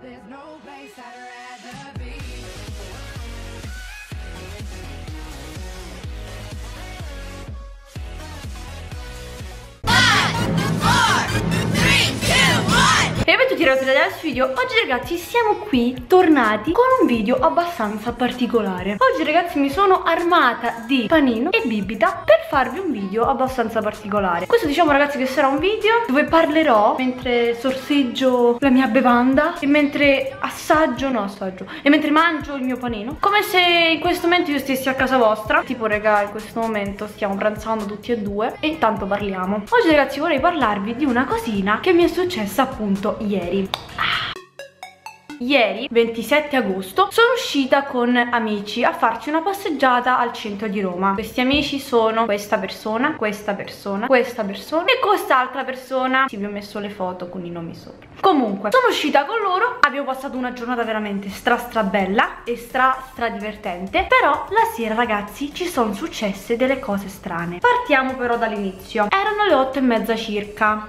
There's no place I'd rather be. E benvenuti tutti ragazzi dal video. Oggi ragazzi siamo qui tornati con un video abbastanza particolare. Oggi ragazzi mi sono armata di panino e bibita per farvi un video abbastanza particolare. Questo diciamo ragazzi che sarà un video dove parlerò mentre sorseggio la mia bevanda e mentre mentre mangio il mio panino, come se in questo momento io stessi a casa vostra. Tipo raga, in questo momento stiamo pranzando tutti e due e intanto parliamo. Oggi ragazzi vorrei parlarvi di una cosina che mi è successa appunto ieri. Ieri 27 agosto sono uscita con amici a farci una passeggiata al centro di Roma. Questi amici sono questa persona, questa persona, questa persona e quest'altra persona. Sì, vi ho messo le foto con i nomi sopra. Comunque sono uscita con loro, abbiamo passato una giornata veramente stra bella e stra divertente. Però la sera ragazzi ci sono successe delle cose strane. Partiamo però dall'inizio. Erano le 8:30 circa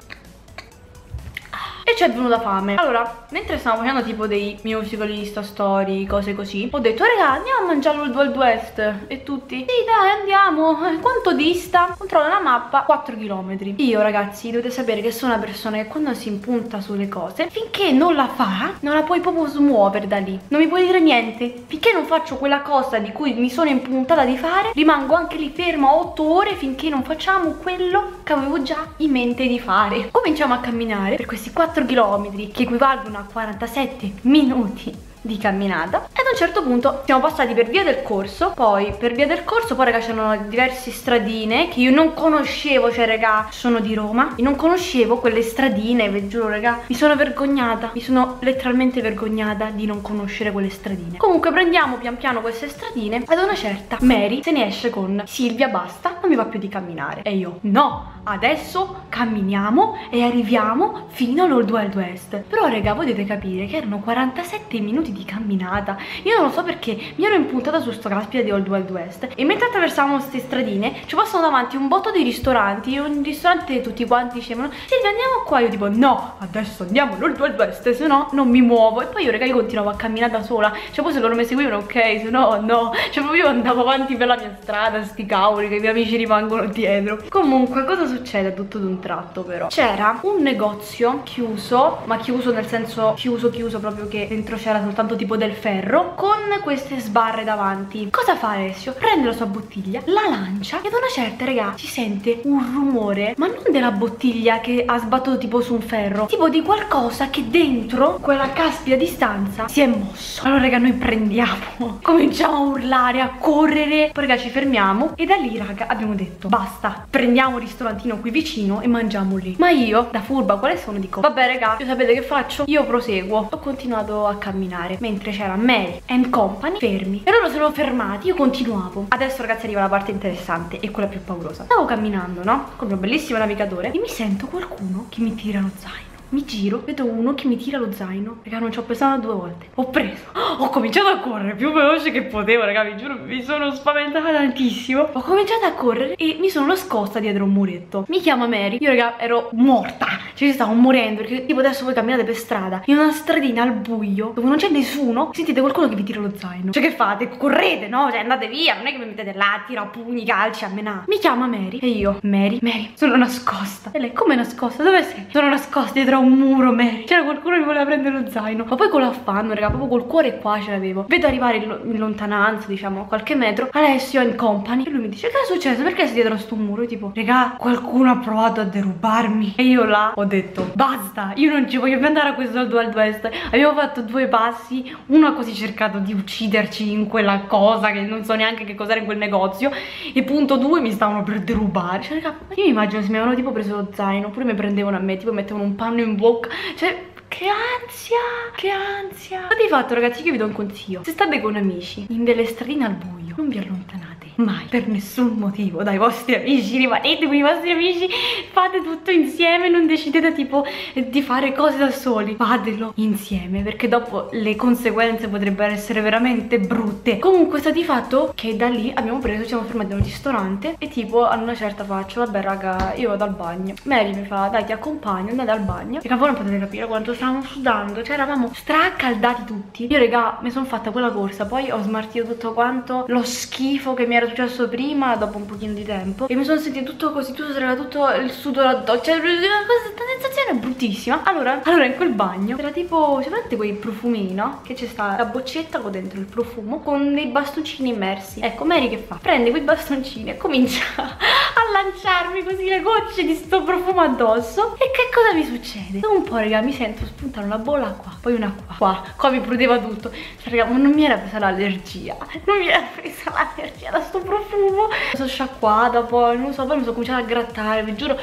e ci è venuta fame. Allora, mentre stavo facendo tipo dei musical, Insta story, cose così, ho detto raga, andiamo a mangiare il Wild West. E tutti, sì dai andiamo. Quanto dista? Controllo la mappa, 4 km. Io ragazzi, dovete sapere che sono una persona che quando si impunta sulle cose, finché non la fa, non la puoi proprio smuovere da lì. Non mi puoi dire niente. Finché non faccio quella cosa di cui mi sono impuntata di fare, rimango anche lì ferma 8 ore, finché non facciamo quello che avevo già in mente di fare. Cominciamo a camminare per questi 4 km che equivalgono a 47 minuti di camminata. Ad un certo punto siamo passati per via del corso, poi raga c'erano diverse stradine che io non conoscevo. Cioè raga, sono di Roma e non conoscevo quelle stradine, ve giuro raga, mi sono vergognata, mi sono letteralmente vergognata di non conoscere quelle stradine. Comunque prendiamo pian piano queste stradine, ad una certa Mary se ne esce con Silvia, basta, non mi va più di camminare. E io no, adesso camminiamo e arriviamo fino all'Old Wild West. Però raga, voi dovete capire che erano 47 minuti di camminata. Io non lo so perché mi ero impuntata su sto caspita di Old Wild West, e mentre attraversavamo queste stradine ci passano davanti un botto di ristoranti, un ristorante, tutti quanti dicevano Silvia andiamo qua, io tipo no, adesso andiamo all'Old Wild West, se no non mi muovo. E poi io raga, io continuavo a camminare da sola, cioè poi se loro mi seguivano ok, se no no, cioè proprio io andavo avanti per la mia strada, sti cavoli che i miei amici rimangono dietro. Comunque cosa succede tutto d'un tratto? Però c'era un negozio chiuso, ma chiuso nel senso chiuso proprio, che dentro c'era soltanto tipo del ferro con queste sbarre davanti. Cosa fa Alessio? Prende la sua bottiglia, la lancia e ad una certa raga si sente un rumore, ma non della bottiglia che ha sbattuto tipo su un ferro, tipo di qualcosa che dentro quella caspita di stanza si è mosso. Allora raga, noi prendiamo, cominciamo a urlare, a correre, poi raga ci fermiamo e da lì raga abbiamo detto basta, prendiamo un ristorantino qui vicino e mangiamo lì. Ma io da furba quale sono dico vabbè raga, io sapete che faccio? Io proseguo. Ho continuato a camminare mentre c'era Mary and Company fermi, e loro sono fermati, io continuavo. Adesso ragazzi arriva la parte interessante e quella più paurosa. Stavo camminando, no? Con il mio bellissimo navigatore e mi sento qualcuno che mi tira lo zaino. Mi giro, vedo uno che mi tira lo zaino. Raga, non ci ho pensato 2 volte. Ho preso, ho cominciato a correre più veloce che potevo, raga, vi giuro, mi sono spaventata tantissimo. Ho cominciato a correre e mi sono nascosta dietro un muretto. Mi chiama Mary, io raga ero morta, cioè stavo morendo, perché tipo adesso voi camminate per strada, in una stradina al buio, dove non c'è nessuno, sentite qualcuno che vi tira lo zaino. Cioè che fate? Correte, no? Cioè andate via, non è che mi mettete là, tira pugni, calci, a menà. Mi chiama Mary e io, Mary, sono nascosta. E lei, come nascosta? Dove sei? Sono nascosta dietro un muro, Mary. C'era qualcuno che voleva prendere lo zaino. Ma poi con l'affanno, raga, proprio col cuore qua ce l'avevo. Vedo arrivare in lontananza, diciamo, qualche metro, Alessio and Company. E lui mi dice, che è successo? Perché sei dietro a sto muro? E tipo, raga, qualcuno ha provato a derubarmi. E io là ho detto, basta, io non ci voglio più andare a questo Old Wild West. Avevo fatto 2 passi, uno ha così cercato di ucciderci in quella cosa, che non so neanche che cos'era, in quel negozio, e punto 2 mi stavano per derubare. Cioè, raga, io mi immagino se mi avevano tipo preso lo zaino, oppure mi prendevano a me, tipo mettevano un panno in bocca, cioè che ansia, che ansia. Ma di fatto ragazzi, io vi do un consiglio: se state con amici in delle stradine al buio, non vi allontanate, mai, per nessun motivo, dai vostri amici, rimanete con i vostri amici, fate tutto insieme, non decidete tipo di fare cose da soli, fatelo insieme, perché dopo le conseguenze potrebbero essere veramente brutte. Comunque sta di fatto che da lì abbiamo preso, ci siamo fermati in un ristorante e tipo a una certa faccio, vabbè raga, io vado al bagno. Mary mi fa, dai ti accompagno, andate al bagno. E cavolo, non potete capire quanto stavamo sudando, cioè eravamo straccaldati tutti. Io raga mi sono fatta quella corsa, poi ho smartito tutto quanto lo schifo che mi era successo prima dopo un pochino di tempo e mi sono sentita tutto così, tutto, c'era tutto il sudore addosso, cioè una sensazione bruttissima. Allora in quel bagno c'era tipo, sapete quei profumi, no? Che c'è sta la boccetta con dentro il profumo con dei bastoncini immersi. Ecco, Mary che fa? Prende quei bastoncini e comincia a lanciarmi così le gocce di sto profumo addosso. E che cosa mi succede? Dopo un po', raga, mi sento spuntare una bolla qua, poi una qua mi prudeva tutto. Cioè, raga, ma non mi era presa l'allergia, non mi era presa l'allergia da sto profumo. Sono sciacquata, poi non so, poi mi sono cominciata a grattare, vi giuro.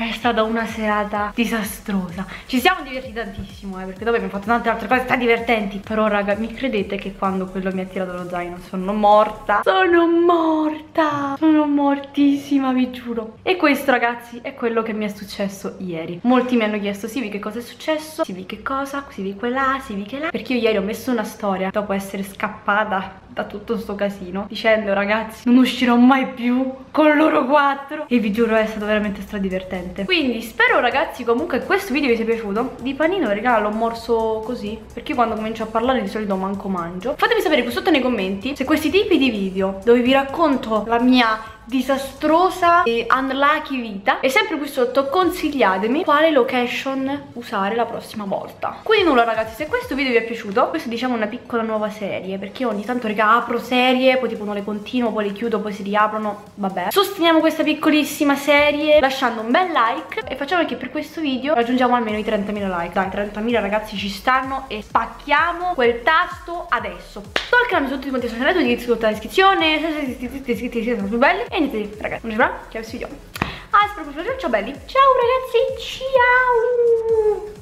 È stata una serata disastrosa. Ci siamo divertiti tantissimo, perché dopo abbiamo fatto tante altre cose divertenti. Però raga, mi credete che quando quello mi ha tirato lo zaino sono morta? Sono morta! Sono mortissima, vi giuro. E questo ragazzi è quello che mi è successo ieri. Molti mi hanno chiesto, Silvi che cosa è successo? Silvi che cosa? Silvi che là? Silvi che là? Perché io ieri ho messo una storia dopo essere scappata da tutto sto casino, dicendo ragazzi non uscirò mai più con loro quattro. E vi giuro è stato veramente stradivertente. Quindi spero ragazzi comunque questo video vi sia piaciuto. Di panino regalo, l'ho morso così, perché io quando comincio a parlare di solito manco mangio. Fatemi sapere qui sotto nei commenti se questi tipi di video dove vi racconto la mia disastrosa e unlucky vita, e sempre qui sotto consigliatemi quale location usare la prossima volta. Quindi nulla ragazzi, se questo video vi è piaciuto, questa è diciamo una piccola nuova serie, perché ogni tanto raga apro serie, poi tipo non le continuo, poi le chiudo, poi si riaprono, vabbè. Sosteniamo questa piccolissima serie lasciando un bel like e facciamo che per questo video raggiungiamo almeno i 30.000 like. Dai, 30.000 ragazzi ci stanno e spacchiamo quel tasto adesso. Tolcanami sotto i contenuti social, tutti sotto la descrizione, siete più belli. E niente ragazzi, non ci va, che questo video. Ah, spero che vi sia piaciuto, ciao belli, ciao ragazzi, ciao!